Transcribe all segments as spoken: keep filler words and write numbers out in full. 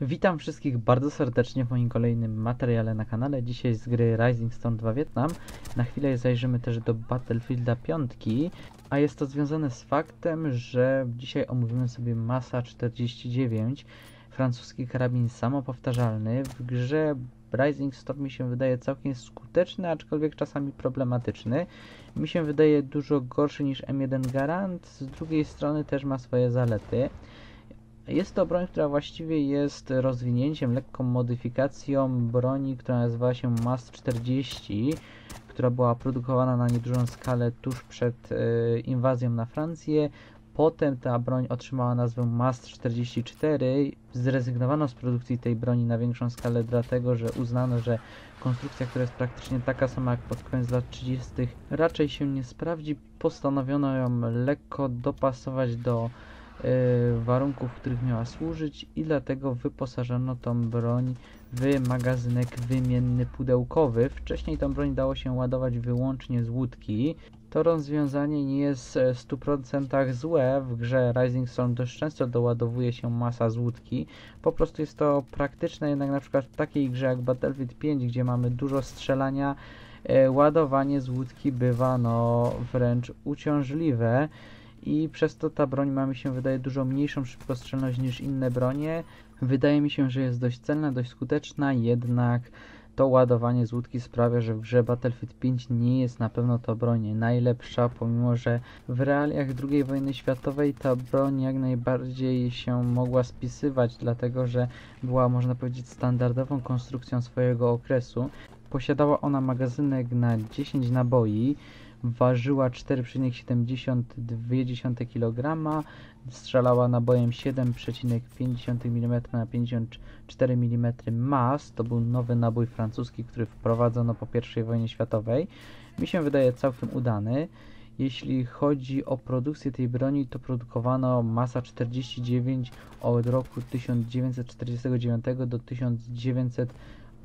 Witam wszystkich bardzo serdecznie w moim kolejnym materiale na kanale. Dzisiaj z gry Rising Storm dwa Vietnam. Na chwilę zajrzymy też do Battlefielda pięć, a jest to związane z faktem, że dzisiaj omówimy sobie M A S czterdzieści dziewięć, francuski karabin samopowtarzalny. W grze Rising Storm mi się wydaje całkiem skuteczny, aczkolwiek czasami problematyczny. Mi się wydaje dużo gorszy niż M jeden Garant, z drugiej strony też ma swoje zalety. Jest to broń, która właściwie jest rozwinięciem, lekką modyfikacją broni, która nazywała się M A S czterdzieści, która była produkowana na niedużą skalę tuż przed y, inwazją na Francję. Potem ta broń otrzymała nazwę M A S czterdzieści cztery. Zrezygnowano z produkcji tej broni na większą skalę, dlatego że uznano, że konstrukcja, która jest praktycznie taka sama jak pod koniec lat trzydziestych, raczej się nie sprawdzi. Postanowiono ją lekko dopasować do warunków, w których miała służyć, i dlatego wyposażono tą broń w magazynek wymienny pudełkowy. Wcześniej tą broń dało się ładować wyłącznie z łódki. To rozwiązanie nie jest w stu procentach złe. W grze Rising Storm dość często doładowuje się masa z łódki. Po prostu jest to praktyczne, jednak na przykład w takiej grze jak Battlefield pięć, gdzie mamy dużo strzelania, ładowanie z łódki bywa no wręcz uciążliwe. I przez to ta broń ma, mi się wydaje, dużo mniejszą szybkostrzelność niż inne bronie. Wydaje mi się, że jest dość celna, dość skuteczna, jednak to ładowanie z łódki sprawia, że w grze Battlefield pięć nie jest na pewno to broń najlepsza, pomimo że w realiach drugiej wojny światowej ta broń jak najbardziej się mogła spisywać, dlatego że była, można powiedzieć, standardową konstrukcją swojego okresu. Posiadała ona magazynek na dziesięć naboi, ważyła cztery przecinek siedemdziesiąt dwa kilograma, strzelała nabojem siedem przecinek pięćdziesiąt milimetrów na pięćdziesiąt cztery milimetry M A S. To był nowy nabój francuski, który wprowadzono po pierwszej wojnie światowej. Mi się wydaje całkiem udany. Jeśli chodzi o produkcję tej broni, to produkowano M A S czterdzieści dziewięć od roku tysiąc dziewięćset czterdziestego dziewiątego do tysiąc dziewięćset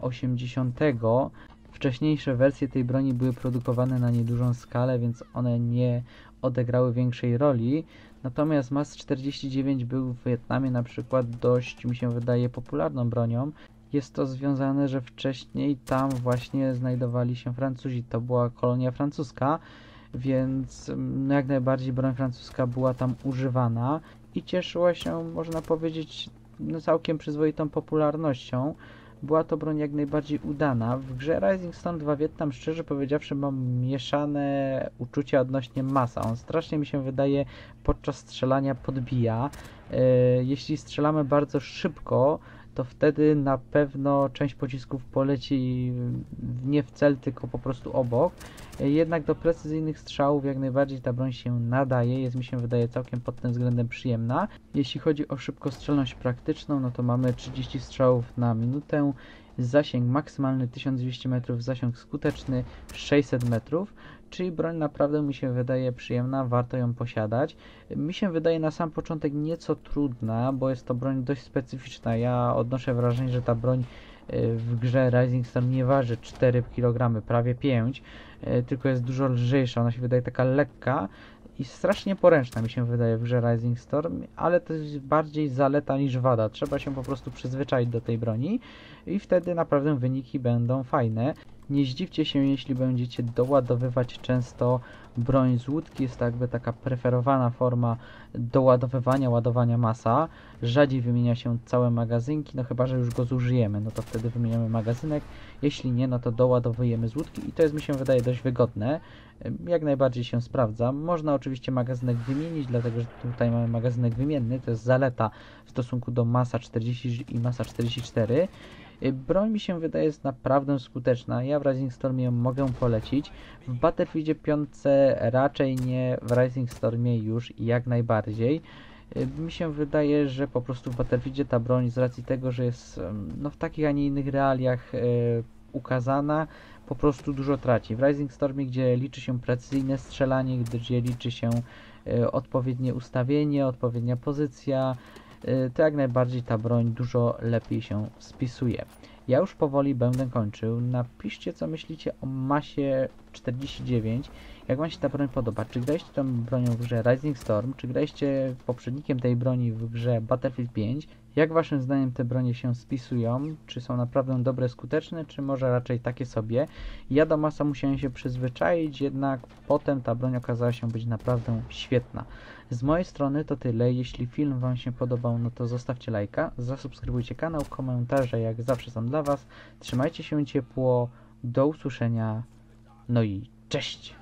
osiemdziesiątego. Wcześniejsze wersje tej broni były produkowane na niedużą skalę, więc one nie odegrały większej roli. Natomiast M A S czterdzieści dziewięć był w Wietnamie na przykład dość, mi się wydaje, popularną bronią. Jest to związane, że wcześniej tam właśnie znajdowali się Francuzi. To była kolonia francuska, więc jak najbardziej broń francuska była tam używana i cieszyła się, można powiedzieć, no całkiem przyzwoitą popularnością. Była to broń jak najbardziej udana. W grze Rising Storm dwa Vietnam, szczerze powiedziawszy, mam mieszane uczucia odnośnie masa. On strasznie, mi się wydaje, podczas strzelania podbija. Yy, jeśli strzelamy bardzo szybko, to wtedy na pewno część pocisków poleci nie w cel, tylko po prostu obok. Jednak do precyzyjnych strzałów jak najbardziej ta broń się nadaje. Jest, mi się wydaje, całkiem pod tym względem przyjemna. Jeśli chodzi o szybkostrzelność praktyczną, no to mamy trzydzieści strzałów na minutę, zasięg maksymalny tysiąc dwieście metrów, zasięg skuteczny sześćset metrów, czyli broń naprawdę, mi się wydaje, przyjemna, warto ją posiadać. Mi się wydaje na sam początek nieco trudna, bo jest to broń dość specyficzna. Ja odnoszę wrażenie, że ta broń w grze Rising Storm nie waży cztery kilogramy, prawie pięć, tylko jest dużo lżejsza. Ona się wydaje taka lekka i strasznie poręczna, mi się wydaje, w grze Rising Storm, ale to jest bardziej zaleta niż wada. Trzeba się po prostu przyzwyczaić do tej broni i wtedy naprawdę wyniki będą fajne. Nie zdziwcie się, jeśli będziecie doładowywać często broń z łódki. Jest to jakby taka preferowana forma doładowywania, ładowania masa. Rzadziej wymienia się całe magazynki, no chyba że już go zużyjemy, no to wtedy wymieniamy magazynek. Jeśli nie, no to doładowujemy z łódki i to jest, mi się wydaje, dość wygodne. Jak najbardziej się sprawdza. Można oczywiście magazynek wymienić, dlatego że tutaj mamy magazynek wymienny. To jest zaleta w stosunku do M A S czterdzieści i M A S czterdzieści cztery. Broń, mi się wydaje, jest naprawdę skuteczna. Ja w Rising Stormie ją mogę polecić. W Battlefieldzie pięć raczej nie, w Rising Stormie już jak najbardziej. Mi się wydaje, że po prostu w Battlefieldzie ta broń, z racji tego, że jest no, w takich, a nie innych realiach yy, ukazana, po prostu dużo traci. W Rising Stormie, gdzie liczy się precyzyjne strzelanie, gdzie liczy się yy, odpowiednie ustawienie, odpowiednia pozycja, to jak najbardziej ta broń dużo lepiej się spisuje. Ja już powoli będę kończył. Napiszcie, co myślicie o M A S czterdzieści dziewięć. Jak wam się ta broń podoba? Czy graliście tą bronią w grze Rising Storm? Czy graliście poprzednikiem tej broni w grze Battlefield pięć? Jak waszym zdaniem te bronie się spisują? Czy są naprawdę dobre, skuteczne? Czy może raczej takie sobie? Ja do masa musiałem się przyzwyczaić, jednak potem ta broń okazała się być naprawdę świetna. Z mojej strony to tyle. Jeśli film wam się podobał, no to zostawcie lajka, zasubskrybujcie kanał, komentarze jak zawsze są dla was. Trzymajcie się ciepło, do usłyszenia, no i cześć!